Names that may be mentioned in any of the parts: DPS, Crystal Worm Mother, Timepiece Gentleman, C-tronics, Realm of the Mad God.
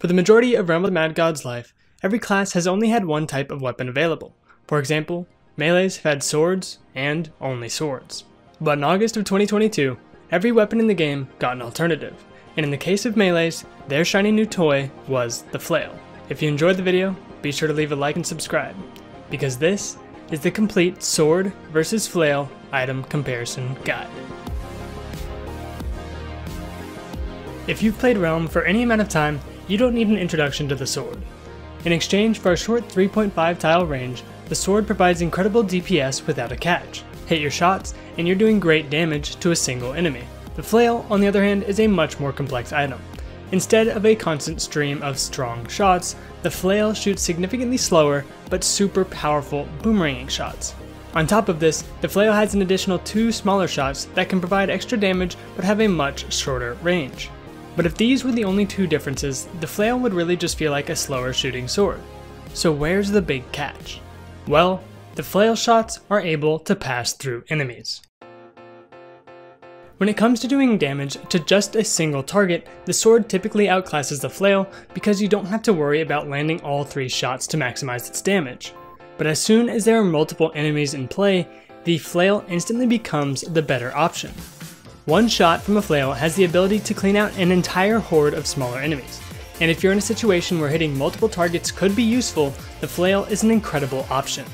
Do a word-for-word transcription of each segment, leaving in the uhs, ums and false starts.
For the majority of Realm of the Mad God's life, every class has only had one type of weapon available. For example, melees have had swords, and only swords. But in August of twenty twenty-two, every weapon in the game got an alternative, and in the case of melees, their shiny new toy was the flail. If you enjoyed the video, be sure to leave a like and subscribe, because this is the complete sword versus flail item comparison guide. If you've played Realm for any amount of time, you don't need an introduction to the sword. In exchange for a short three point five tile range, the sword provides incredible D P S without a catch. Hit your shots, and you're doing great damage to a single enemy. The flail, on the other hand, is a much more complex item. Instead of a constant stream of strong shots, the flail shoots significantly slower but super powerful boomeranging shots. On top of this, the flail has an additional two smaller shots that can provide extra damage but have a much shorter range. But if these were the only two differences, the flail would really just feel like a slower shooting sword. So where's the big catch? Well, the flail shots are able to pass through enemies. When it comes to doing damage to just a single target, the sword typically outclasses the flail because you don't have to worry about landing all three shots to maximize its damage. But as soon as there are multiple enemies in play, the flail instantly becomes the better option. One shot from a flail has the ability to clean out an entire horde of smaller enemies. And if you're in a situation where hitting multiple targets could be useful, the flail is an incredible option.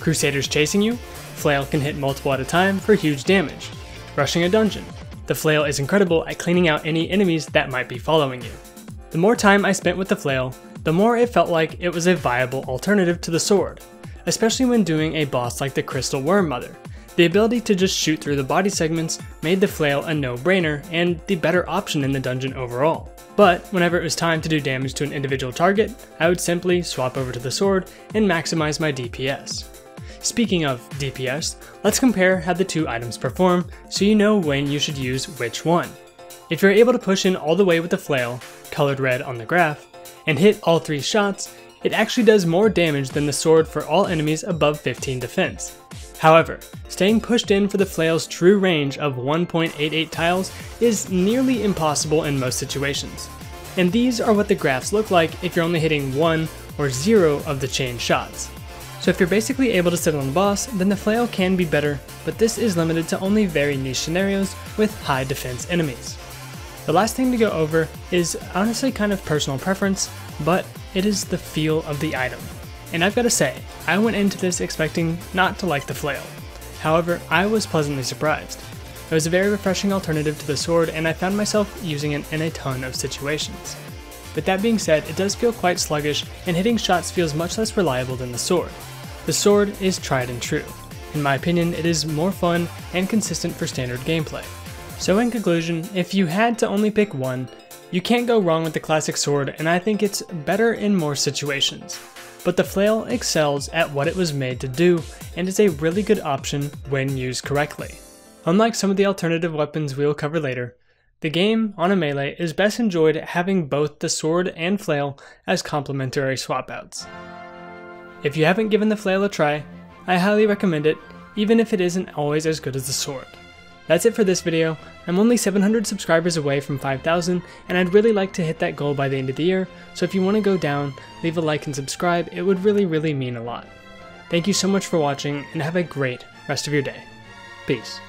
Crusaders chasing you? Flail can hit multiple at a time for huge damage. Rushing a dungeon? The flail is incredible at cleaning out any enemies that might be following you. The more time I spent with the flail, the more it felt like it was a viable alternative to the sword, especially when doing a boss like the Crystal Worm Mother. The ability to just shoot through the body segments made the flail a no-brainer and the better option in the dungeon overall. But whenever it was time to do damage to an individual target, I would simply swap over to the sword and maximize my D P S. Speaking of D P S, let's compare how the two items perform so you know when you should use which one. If you're able to push in all the way with the flail, colored red on the graph, and hit all three shots, it actually does more damage than the sword for all enemies above fifteen defense. However, staying pushed in for the flail's true range of one point eight eight tiles is nearly impossible in most situations. And these are what the graphs look like if you're only hitting one or zero of the chain shots. So if you're basically able to sit on the boss, then the flail can be better, but this is limited to only very niche scenarios with high defense enemies. The last thing to go over is honestly kind of personal preference, but it is the feel of the item. And I've got to say, I went into this expecting not to like the flail. However, I was pleasantly surprised. It was a very refreshing alternative to the sword, and I found myself using it in a ton of situations. But that being said, it does feel quite sluggish, and hitting shots feels much less reliable than the sword. The sword is tried and true. In my opinion, it is more fun and consistent for standard gameplay. So in conclusion, if you had to only pick one, you can't go wrong with the classic sword, and I think it's better in more situations. But the flail excels at what it was made to do, and is a really good option when used correctly. Unlike some of the alternative weapons we'll cover later, the game on a melee is best enjoyed having both the sword and flail as complementary swap-outs. If you haven't given the flail a try, I highly recommend it, even if it isn't always as good as the sword. That's it for this video. I'm only seven hundred subscribers away from five thousand, and I'd really like to hit that goal by the end of the year, so if you want to go down, leave a like and subscribe, it would really really mean a lot. Thank you so much for watching, and have a great rest of your day. Peace.